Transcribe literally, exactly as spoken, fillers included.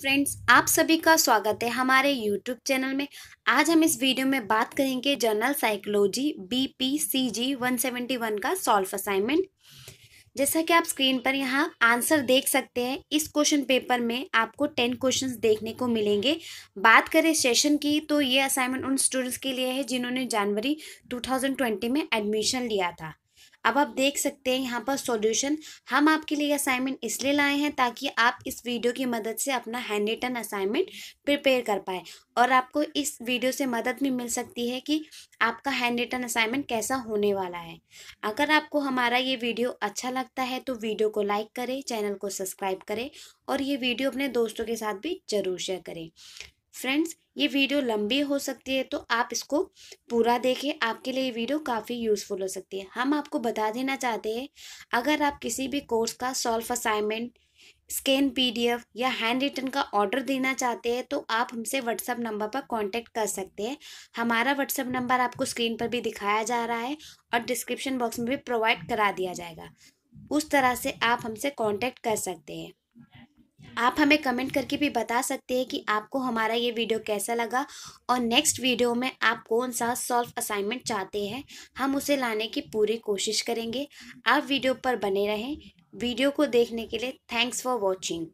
Friends, आप सभी का स्वागत है हमारे यूट्यूब चैनल में। आज हम इस वीडियो में बात करेंगे general psychology B P C G one seventy one का सॉल्व असाइनमेंट। जैसा कि आप स्क्रीन पर यहाँ आंसर देख सकते हैं, इस क्वेश्चन पेपर में आपको टेन क्वेश्चंस देखने को मिलेंगे। बात करें सेशन की तो ये असाइनमेंट उन स्टूडेंट्स के लिए है जिन्होंने जनवरी टू थाउजेंड ट्वेंटी में एडमिशन लिया था। अब आप देख सकते हैं यहाँ पर सॉल्यूशन। हम आपके लिए असाइनमेंट इसलिए लाए हैं ताकि आप इस वीडियो की मदद से अपना हैंड रिटन असाइनमेंट प्रिपेयर कर पाए, और आपको इस वीडियो से मदद भी मिल सकती है कि आपका हैंड रिटन असाइनमेंट कैसा होने वाला है। अगर आपको हमारा ये वीडियो अच्छा लगता है तो वीडियो को लाइक करें, चैनल को सब्सक्राइब करें और ये वीडियो अपने दोस्तों के साथ भी जरूर शेयर करें। फ्रेंड्स, ये वीडियो लंबी हो सकती है तो आप इसको पूरा देखें, आपके लिए ये वीडियो काफ़ी यूज़फुल हो सकती है। हम आपको बता देना चाहते हैं, अगर आप किसी भी कोर्स का सॉल्व असाइनमेंट, स्कैन पीडीएफ या हैंड रिटन का ऑर्डर देना चाहते हैं तो आप हमसे व्हाट्सएप नंबर पर कांटेक्ट कर सकते हैं। हमारा व्हाट्सएप नंबर आपको स्क्रीन पर भी दिखाया जा रहा है और डिस्क्रिप्शन बॉक्स में भी प्रोवाइड करा दिया जाएगा। उस तरह से आप हमसे कॉन्टेक्ट कर सकते हैं। आप हमें कमेंट करके भी बता सकते हैं कि आपको हमारा ये वीडियो कैसा लगा और नेक्स्ट वीडियो में आप कौन सा सॉल्व असाइनमेंट चाहते हैं। हम उसे लाने की पूरी कोशिश करेंगे। आप वीडियो पर बने रहें। वीडियो को देखने के लिए थैंक्स फॉर वॉचिंग।